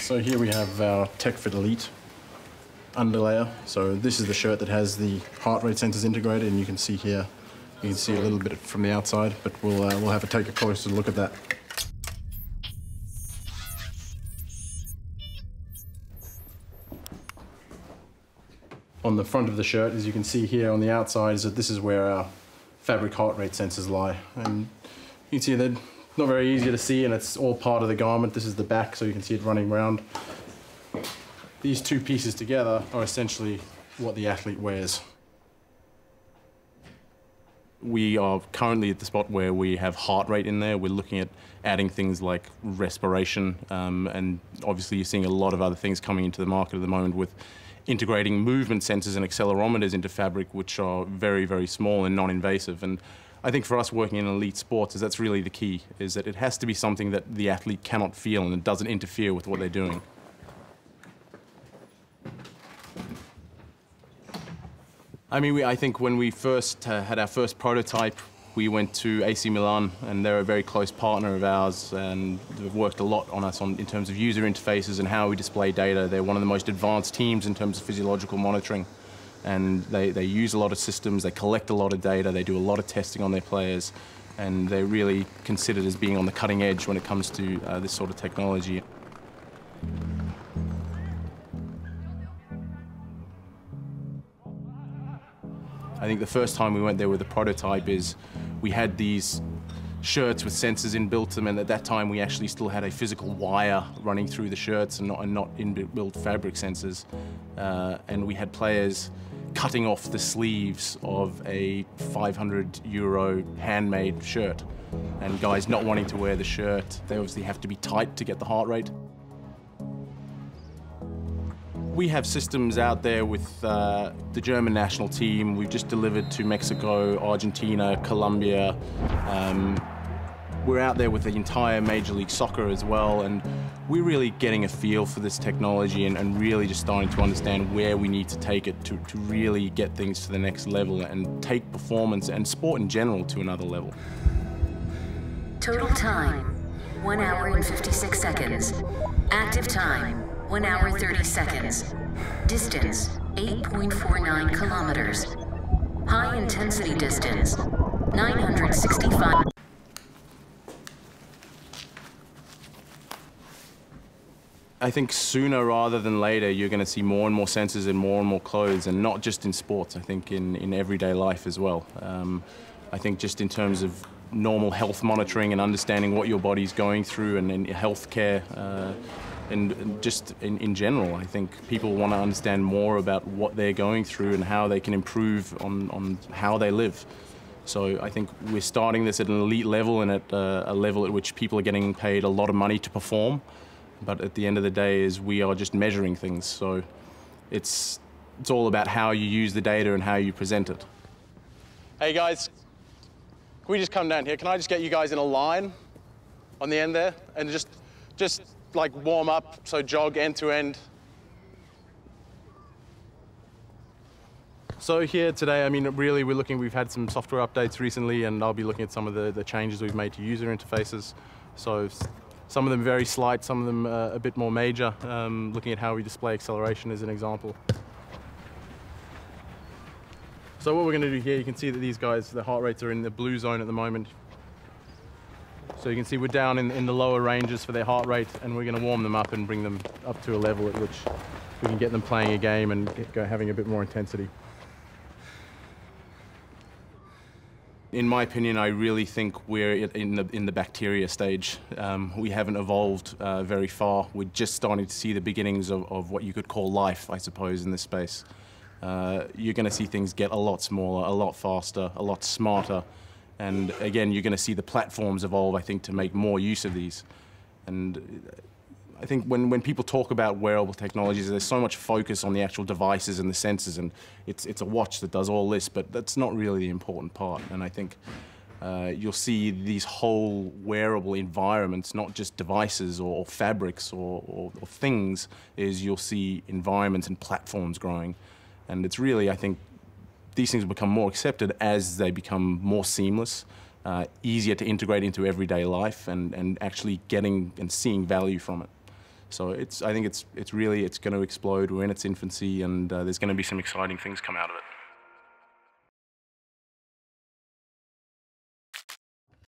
So here we have our TechFit Elite underlayer. So this is the shirt that has the heart rate sensors integrated, and you can see here, you can see a little bit from the outside, but we'll have to take a closer look at that. On the front of the shirt, as you can see here on the outside, is that this is where our fabric heart rate sensors lie. And you can see they're not very easy to see, and it's all part of the garment. This is the back, so you can see it running around. These two pieces together are essentially what the athlete wears. We are currently at the spot where we have heart rate in there. We're looking at adding things like respiration, and obviously you're seeing a lot of other things coming into the market at the moment with integrating movement sensors and accelerometers into fabric, which are very, very small and non-invasive. And I think for us working in elite sports, that's really the key, is that it has to be something that the athlete cannot feel and it doesn't interfere with what they're doing. I mean, I think when we first had our first prototype, we went to AC Milan, and they're a very close partner of ours, and they've worked a lot on us in terms of user interfaces and how we display data. They're one of the most advanced teams in terms of physiological monitoring, and they use a lot of systems, they collect a lot of data, they do a lot of testing on their players, and they're really considered as being on the cutting edge when it comes to this sort of technology. I think the first time we went there with a prototype is we had these shirts with sensors inbuilt to them, and at that time we actually still had a physical wire running through the shirts and not inbuilt fabric sensors. And we had players cutting off the sleeves of a €500 handmade shirt, and guys not wanting to wear the shirt. They obviously have to be tight to get the heart rate. We have systems out there with the German national team. We've just delivered to Mexico, Argentina, Colombia. We're out there with the entire Major League Soccer as well, and we're really getting a feel for this technology and really just starting to understand where we need to take it to really get things to the next level and take performance and sport in general to another level. Total time, 1 hour and 56 seconds. Active time, 1 hour 30 seconds. Distance, 8.49 kilometers. High intensity distance, 965. I think sooner rather than later, you're going to see more and more sensors and more clothes, and not just in sports, I think in everyday life as well. I think just in terms of normal health monitoring and understanding what your body's going through and in healthcare, and just in general, I think people want to understand more about what they're going through and how they can improve on how they live. So I think we're starting this at an elite level and at a level at which people are getting paid a lot of money to perform. But at the end of the day, we are just measuring things. So it's all about how you use the data and how you present it. Hey guys, can we just come down here? Can I just get you guys in a line on the end there and just like warm up, so jog end to end. So here today, I mean, really we've had some software updates recently, and I'll be looking at some of the changes we've made to user interfaces. So some of them very slight, some of them a bit more major. Looking at how we display acceleration as an example. So what we're gonna do here, you can see that these guys, the heart rates are in the blue zone at the moment. So you can see we're down in the lower ranges for their heart rate, and we're going to warm them up and bring them up to a level at which we can get them playing a game and having a bit more intensity. In my opinion, I really think we're in the bacteria stage. We haven't evolved very far. We're just starting to see the beginnings of what you could call life, I suppose, in this space. You're going to see things get a lot smaller, a lot faster, a lot smarter. And again, you're going to see the platforms evolve, I think, to make more use of these. And I think when people talk about wearable technologies, there's so much focus on the actual devices and the sensors, and it's a watch that does all this, but that's not really the important part. And I think you'll see these whole wearable environments, not just devices or fabrics or things, you'll see environments and platforms growing. And it's really, I think, these things become more accepted as they become more seamless, easier to integrate into everyday life, and actually getting and seeing value from it. So I think it's really, it's going to explode. We're in its infancy, and there's going to be some exciting things come out of it.